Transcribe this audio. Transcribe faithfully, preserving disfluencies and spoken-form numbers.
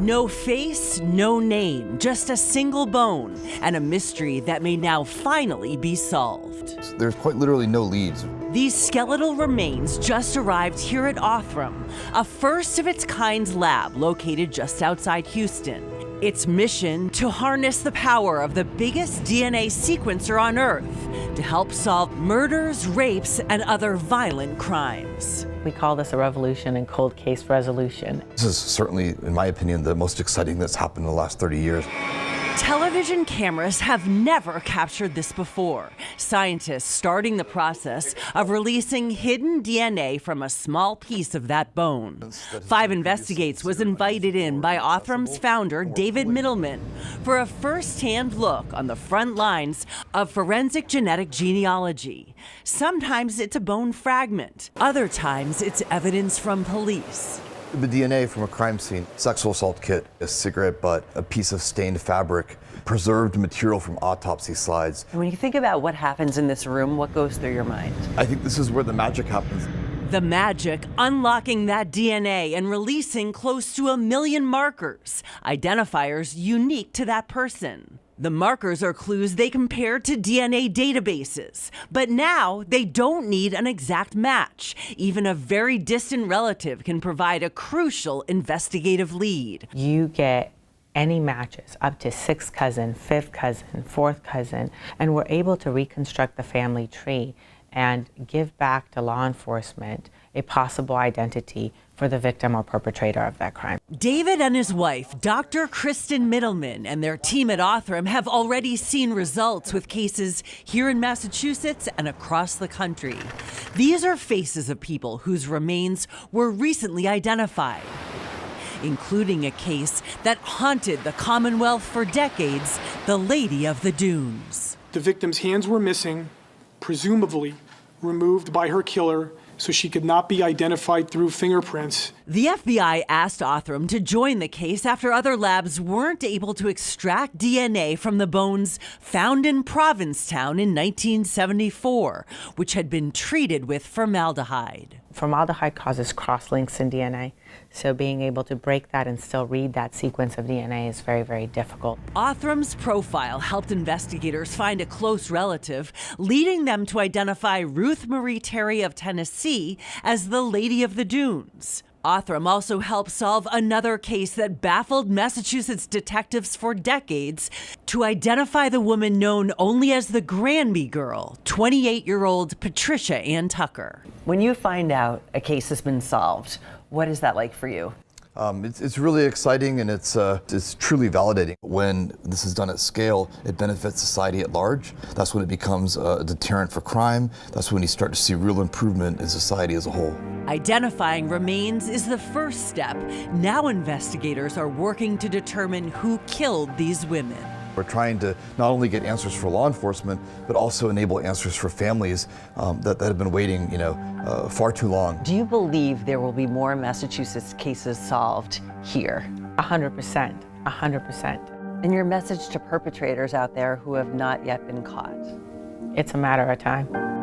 No face, no name, just a single bone, and a mystery that may now finally be solved. There's quite literally no leads. These skeletal remains just arrived here at Othram, a first-of-its-kind lab located just outside Houston. Its mission to harness the power of the biggest D N A sequencer on Earth to help solve murders, rapes, and other violent crimes. We call this a revolution in cold case resolution. This is certainly, in my opinion, the most exciting that's happened in the last thirty years. Television cameras have never captured this before. Scientists starting the process of releasing hidden D N A from a small piece of that bone. Five Investigates was invited in by Othram's founder, David Mittelman, for a first-hand look on the front lines of forensic genetic genealogy. Sometimes it's a bone fragment. Other times it's evidence from police. The D N A from a crime scene, sexual assault kit, a cigarette butt, a piece of stained fabric, preserved material from autopsy slides. When you think about what happens in this room, what goes through your mind? I think this is where the magic happens. The magic, unlocking that D N A and releasing close to a million markers, identifiers unique to that person. The markers are clues they compare to D N A databases, but now they don't need an exact match. Even a very distant relative can provide a crucial investigative lead. You get any matches up to sixth cousin, fifth cousin, fourth cousin, and we're able to reconstruct the family tree and give back to law enforcement a possible identity for the victim or perpetrator of that crime. David and his wife, Doctor Kristen Mittelman, and their team at Othram have already seen results with cases here in Massachusetts and across the country. These are faces of people whose remains were recently identified, including a case that haunted the Commonwealth for decades, the Lady of the Dunes. The victim's hands were missing, presumably removed by her killer, so she could not be identified through fingerprints. The F B I asked Othram to join the case after other labs weren't able to extract D N A from the bones found in Provincetown in nineteen seventy-four, which had been treated with formaldehyde. Formaldehyde causes cross-links in D N A, so being able to break that and still read that sequence of D N A is very, very difficult. Othram's profile helped investigators find a close relative, leading them to identify Ruth Marie Terry of Tennessee as the Lady of the Dunes. Othram also helped solve another case that baffled Massachusetts detectives for decades to identify the woman known only as the Granby girl, twenty-eight-year-old Patricia Ann Tucker. When you find out a case has been solved, what is that like for you? Um, it's, it's really exciting, and it's, uh, it's truly validating. When this is done at scale, it benefits society at large. That's when it becomes a deterrent for crime. That's when you start to see real improvement in society as a whole. Identifying remains is the first step. Now investigators are working to determine who killed these women. We're trying to not only get answers for law enforcement, but also enable answers for families um, that, that have been waiting, you know, uh, far too long. Do you believe there will be more Massachusetts cases solved here? A hundred percent, a hundred percent. And your message to perpetrators out there who have not yet been caught? It's a matter of time.